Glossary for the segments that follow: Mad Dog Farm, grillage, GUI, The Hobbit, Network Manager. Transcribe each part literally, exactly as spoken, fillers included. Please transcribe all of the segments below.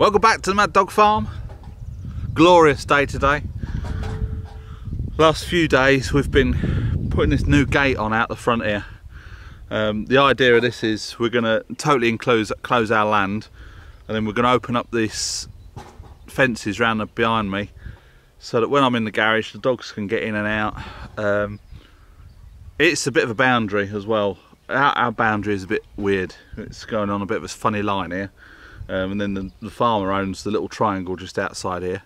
Welcome back to the Mad Dog Farm. Glorious day today. Last few days we've been putting this new gate on out the front here. Um, the idea of this is we're going to totally enclose close our land, and then we're going to open up these fences round and behind me so that when I'm in the garage the dogs can get in and out. Um, it's a bit of a boundary as well. Our, our boundary is a bit weird. It's going on a bit of a funny line here. Um, and then the, the farmer owns the little triangle just outside here.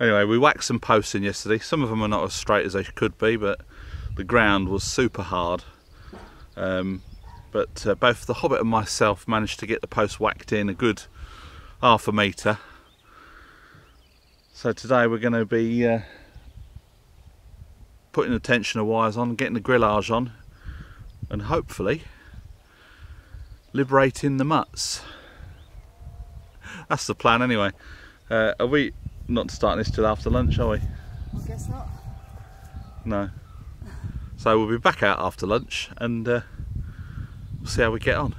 Anyway, we whacked some posts in yesterday. Some of them are not as straight as they could be, but the ground was super hard. Um, but uh, both the Hobbit and myself managed to get the post whacked in a good half a metre. So today we're going to be uh, putting the tensioner wires on, getting the grillage on, and hopefully liberating the mutts. That's the plan anyway. Uh, are we not starting this till after lunch, are we? I guess not. No. So we'll be back out after lunch and uh, we'll see how we get on.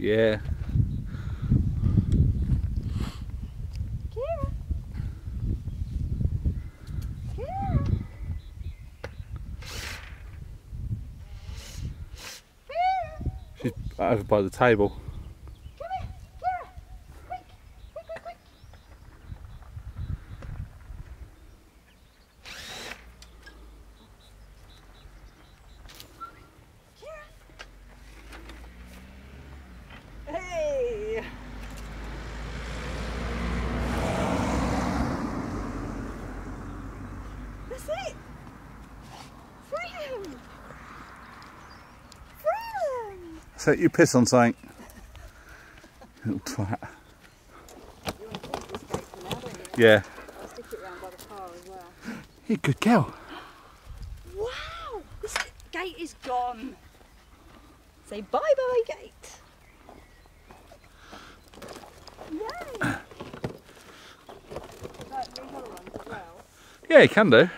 Yeah. Kira. Kira. Kira. She's over by the table. Come here, Kira. Quick, quick, quick, quick. So you piss on something. Little twat. You want to take this gate from out of here? Yeah. I'll stick it round by the car as well. You good girl. Wow! This gate is gone. Say bye bye gate. Yay! Can I do another one as well? Yeah, you can do.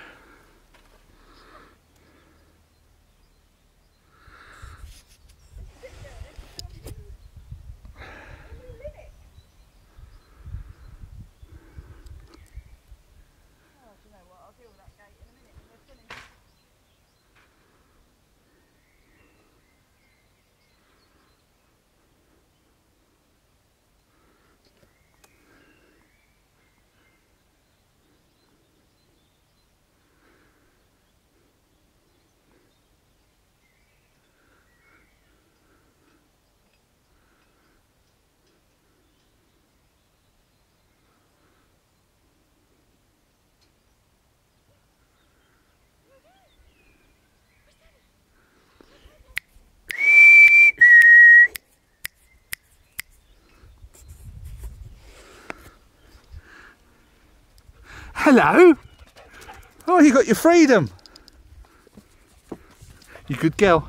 Hello! Hi Oh, you got your freedom. You good girl.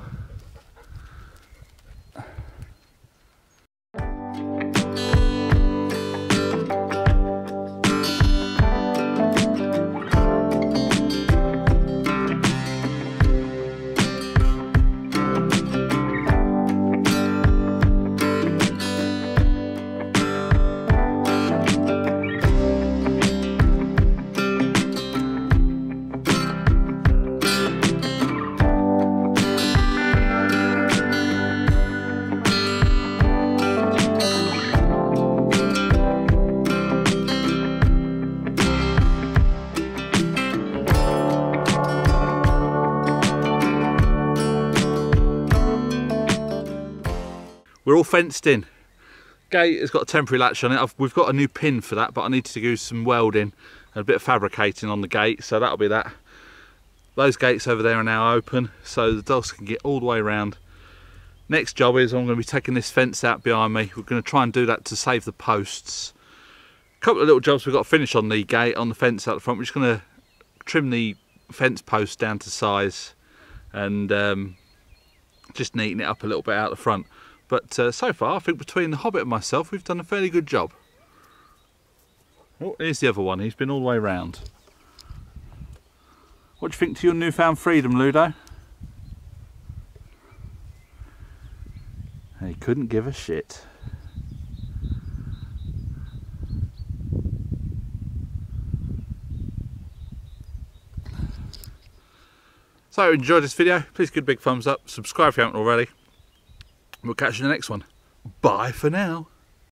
We're all fenced in. Gate has got a temporary latch on it. I've, we've got a new pin for that, but I need to do some welding and a bit of fabricating on the gate, so that'll be that. Those gates over there are now open, so the dogs can get all the way around. Next job is I'm going to be taking this fence out behind me. We're going to try and do that to save the posts. A couple of little jobs we've got to finish on the gate, on the fence out the front. We're just going to trim the fence post down to size and um, just neaten it up a little bit out the front. But uh, so far, I think between the Hobbit and myself, we've done a fairly good job. Oh, here's the other one. He's been all the way round. What do you think to your newfound freedom, Ludo? He couldn't give a shit. So, if you enjoyed this video, please give a big thumbs up. Subscribe if you haven't already. We'll catch you in the next one. Bye for now.